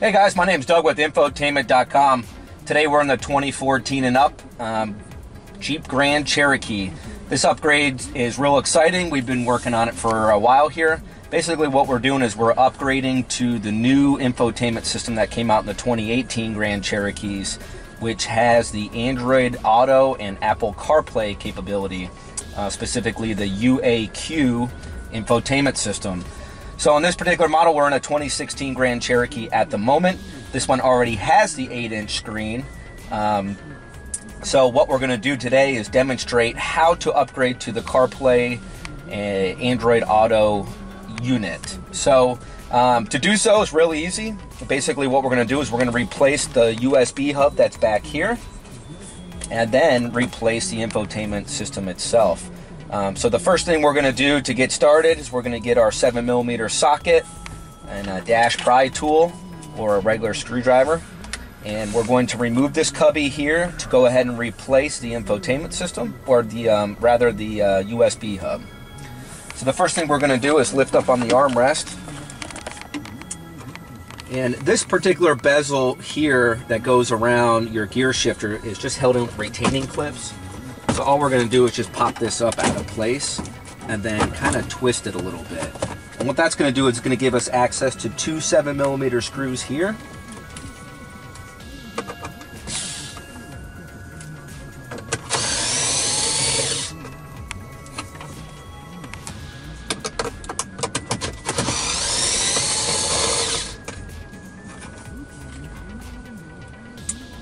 Hey guys, my name's Doug with infotainment.com. Today we're in the 2014 and up Jeep Grand Cherokee. This upgrade is real exciting. We've been working on it for a while here. Basically what we're doing is we're upgrading to the new infotainment system that came out in the 2018 Grand Cherokees, which has the Android Auto and Apple CarPlay capability, specifically the UAQ infotainment system. So in this particular model, we're in a 2016 Grand Cherokee at the moment. This one already has the 8-inch screen. So what we're gonna do today is demonstrate how to upgrade to the CarPlay Android Auto unit. So to do so is really easy. Basically what we're gonna do is we're gonna replace the USB hub that's back here and then replace the infotainment system itself. So the first thing we're going to do to get started is we're going to get our 7mm socket and a dash pry tool or a regular screwdriver, and we're going to remove this cubby here to go ahead and replace the infotainment system, or the rather the USB hub. So the first thing we're going to do is lift up on the armrest, and this particular bezel here that goes around your gear shifter is just held in with retaining clips. So all we're going to do is just pop this up out of place and then kind of twist it a little bit. And what that's going to do is it's going to give us access to two 7mm screws here.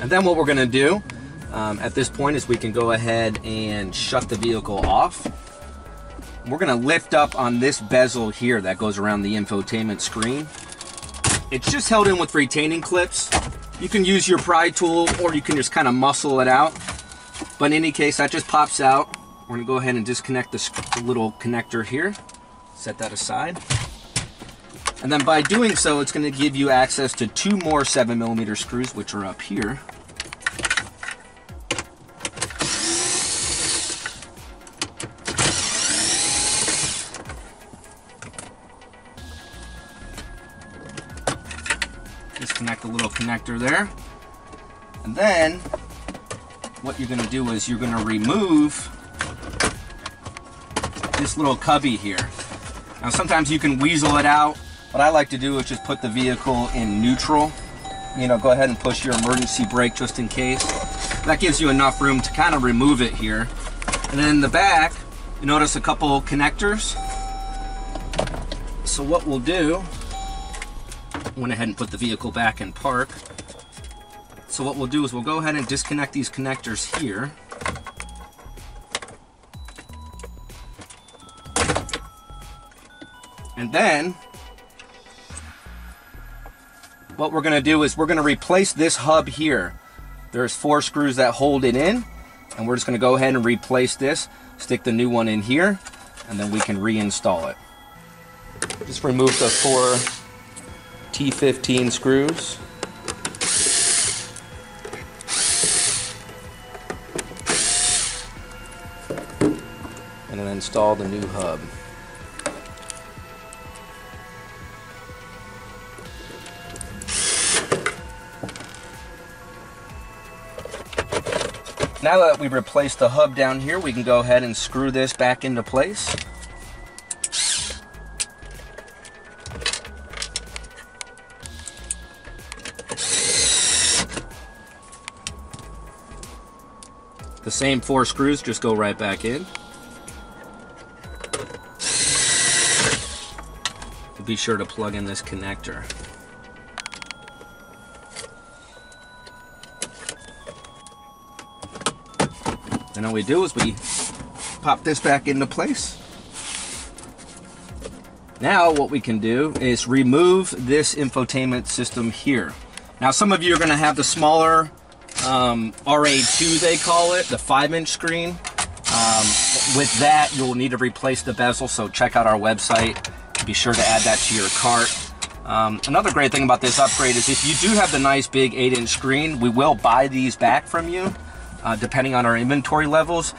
And then what we're going to do at this point is we can go ahead and shut the vehicle off. We're going to lift up on this bezel here that goes around the infotainment screen. It's just held in with retaining clips. You can use your pry tool or you can just kind of muscle it out. But in any case, that just pops out. We're going to go ahead and disconnect this little connector here. Set that aside. And then by doing so, it's going to give you access to two more 7mm screws, which are up here. Disconnect the little connector there, and then what you're going to do is you're going to remove this little cubby here. Now sometimes you can weasel it out. What I like to do is just put the vehicle in neutral, you know, go ahead and push your emergency brake just in case. That gives you enough room to kind of remove it here. And then in the back you notice a couple connectors, so what we'll do, went ahead and put the vehicle back in park. So what we'll do is we'll go ahead and disconnect these connectors here. And then what we're going to do is we're going to replace this hub here. There's four screws that hold it in, and we're just going to go ahead and replace this, stick the new one in here, and then we can reinstall it. Just remove the four T15 screws. And then install the new hub. Now that we've replaced the hub down here, we can go ahead and screw this back into place. The same four screws just go right back in. Be sure to plug in this connector. And all we do is we pop this back into place. Now what we can do is remove this infotainment system here. Now some of you are going to have the smaller RA2, they call it, the 5-inch screen. With that, you'll need to replace the bezel, so check out our website. Be sure to add that to your cart. Another great thing about this upgrade is if you do have the nice big 8-inch screen, we will buy these back from you, depending on our inventory levels.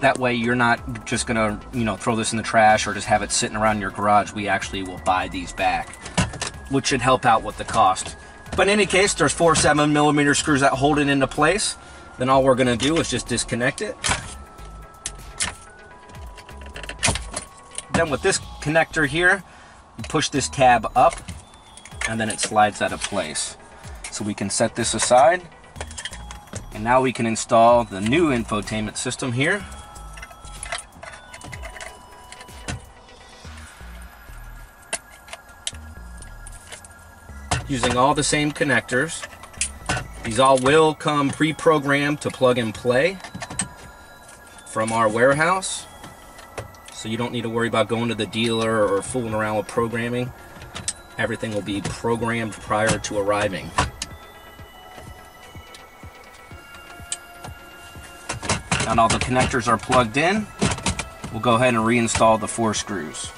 That way you're not just gonna, you know, throw this in the trash or just have it sitting around your garage. We actually will buy these back, which should help out with the cost. But in any case, there's 4 7mm screws that hold it into place. Then all we're gonna do is just disconnect it. Then with this connector here, you push this tab up and then it slides out of place. So we can set this aside. And now we can install the new infotainment system here. Using all the same connectors. These all will come pre-programmed to plug and play from our warehouse. So you don't need to worry about going to the dealer or fooling around with programming. Everything will be programmed prior to arriving. Now all the connectors are plugged in. We'll go ahead and reinstall the 4 screws.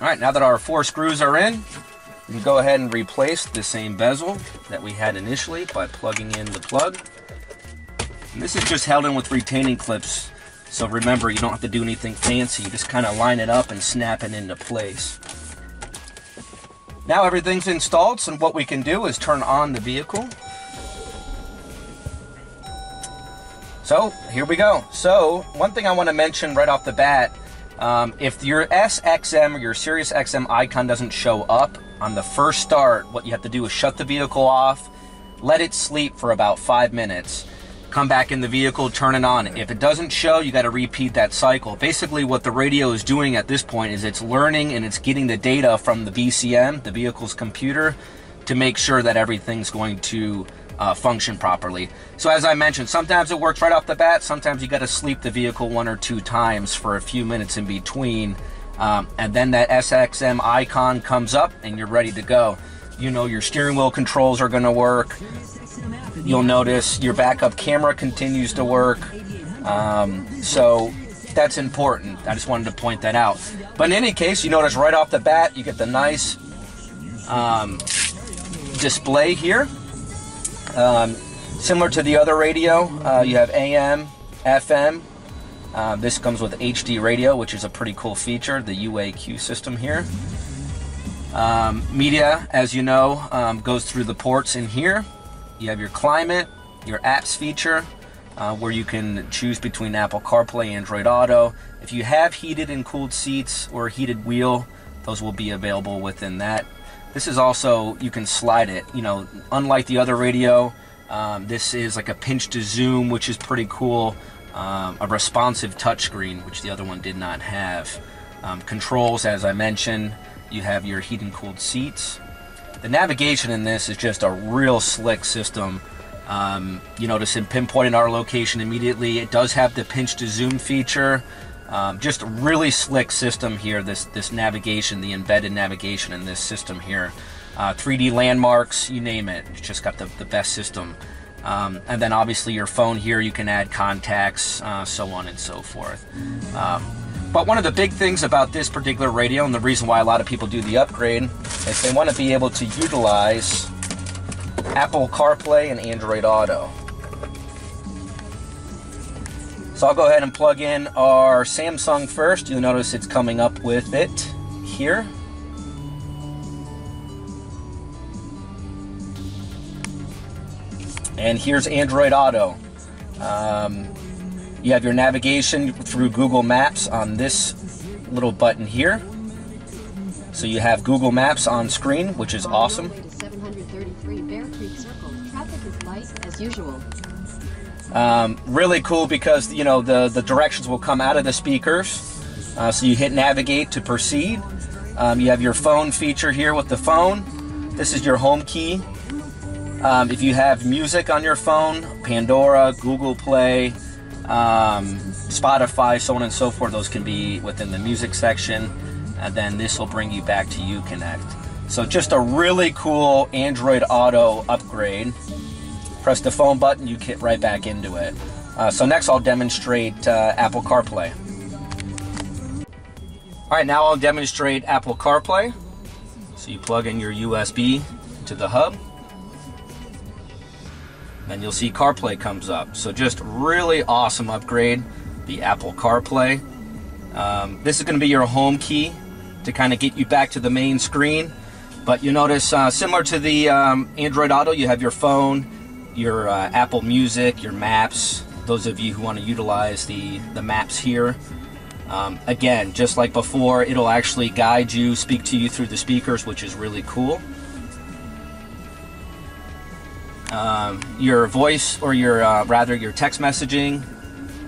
All right, now that our 4 screws are in, we can go ahead and replace the same bezel that we had initially by plugging in the plug. And this is just held in with retaining clips. So remember, you don't have to do anything fancy. You just kind of line it up and snap it into place. Now everything's installed, so what we can do is turn on the vehicle. So here we go. So one thing I want to mention right off the bat, if your SXM or your SiriusXM icon doesn't show up on the first start, what you have to do is shut the vehicle off, let it sleep for about 5 minutes, come back in the vehicle, turn it on. If it doesn't show, you got to repeat that cycle. Basically what the radio is doing at this point is it's learning and it's getting the data from the VCM, the vehicle's computer, to make sure that everything's going to function properly. So as I mentioned, sometimes it works right off the bat, sometimes you got to sleep the vehicle 1 or 2 times for a few minutes in between, and then that SXM icon comes up and you're ready to go. You know your steering wheel controls are going to work, you'll notice your backup camera continues to work, so that's important. I just wanted to point that out. But in any case, you notice right off the bat you get the nice display here. Similar to the other radio, you have AM, FM. This comes with HD radio, which is a pretty cool feature, the UAQ system here. Media, as you know, goes through the ports in here. You have your climate, your apps feature, where you can choose between Apple CarPlay, Android Auto. If you have heated and cooled seats or a heated wheel, those will be available within that. This is also, you can slide it, you know, unlike the other radio, this is like a pinch to zoom, which is pretty cool, a responsive touchscreen, which the other one did not have. Controls, as I mentioned, you have your heated and cooled seats. The navigation in this is just a real slick system. You notice it pinpointed our location immediately. It does have the pinch to zoom feature. Just a really slick system here, this navigation, the embedded navigation in this system here. 3D landmarks, you name it. It's just got the best system. And then obviously your phone here, you can add contacts, so on and so forth. But one of the big things about this particular radio, and the reason why a lot of people do the upgrade, is they want to be able to utilize Apple CarPlay and Android Auto. So I'll go ahead and plug in our Samsung first. You'll notice it's coming up with it here. And here's Android Auto. You have your navigation through Google Maps on this little button here. So you have Google Maps on screen, which is awesome. Really cool because, you know, the directions will come out of the speakers, so you hit navigate to proceed. You have your phone feature here with the phone. This is your home key. If you have music on your phone, Pandora, Google Play, Spotify, so on and so forth, those can be within the music section, and then this will bring you back to UConnect. So just a really cool Android Auto upgrade. Press the phone button, you get right back into it. So next I'll demonstrate Apple CarPlay. All right, now I'll demonstrate Apple CarPlay. So you plug in your USB to the hub, and you'll see CarPlay comes up. So just really awesome upgrade, the Apple CarPlay. This is gonna be your home key to kind of get you back to the main screen. But you notice, similar to the Android Auto, you have your phone, your Apple Music, your Maps. Those of you who want to utilize the maps here. Again, just like before, it'll actually guide you, speak to you through the speakers, which is really cool. Your voice, or your rather your text messaging,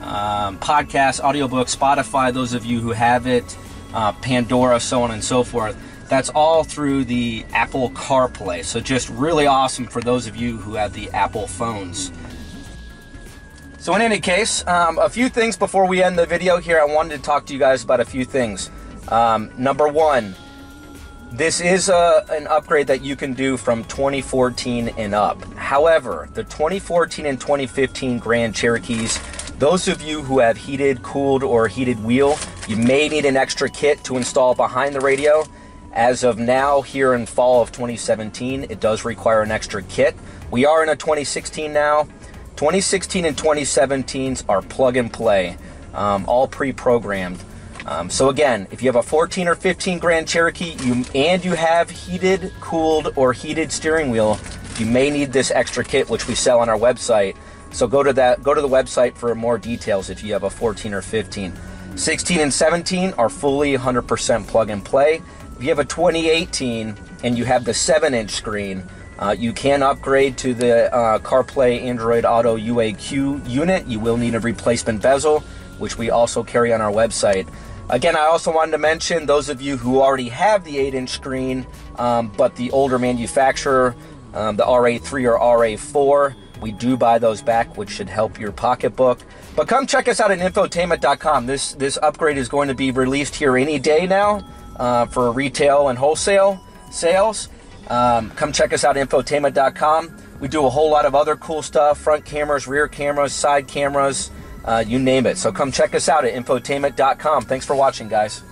podcasts, audiobooks, Spotify, those of you who have it, Pandora, so on and so forth. That's all through the Apple CarPlay. So just really awesome for those of you who have the Apple phones. So in any case, a few things before we end the video here. I wanted to talk to you guys about a few things. Number one, this is an upgrade that you can do from 2014 and up. However, the 2014 and 2015 Grand Cherokees, those of you who have heated, cooled, or heated wheel, you may need an extra kit to install behind the radio. As of now, here in fall of 2017, it does require an extra kit. We are in a 2016 now. 2016 and 2017s are plug and play, all pre-programmed. So again, if you have a 14 or 15 Grand Cherokee and you have heated, cooled, or heated steering wheel, you may need this extra kit, which we sell on our website. So go to the website for more details if you have a 14 or 15. 16 and 17 are fully 100% plug and play. If you have a 2018 and you have the 7-inch screen, you can upgrade to the CarPlay Android Auto UAQ unit. You will need a replacement bezel, which we also carry on our website. Again, I also wanted to mention those of you who already have the 8-inch screen, but the older manufacturer, the RA3 or RA4, we do buy those back, which should help your pocketbook. But come check us out at infotainment.com. This upgrade is going to be released here any day now. For retail and wholesale sales. Come check us out at infotainment.com. We do a whole lot of other cool stuff, front cameras, rear cameras, side cameras, you name it. So come check us out at infotainment.com. Thanks for watching, guys.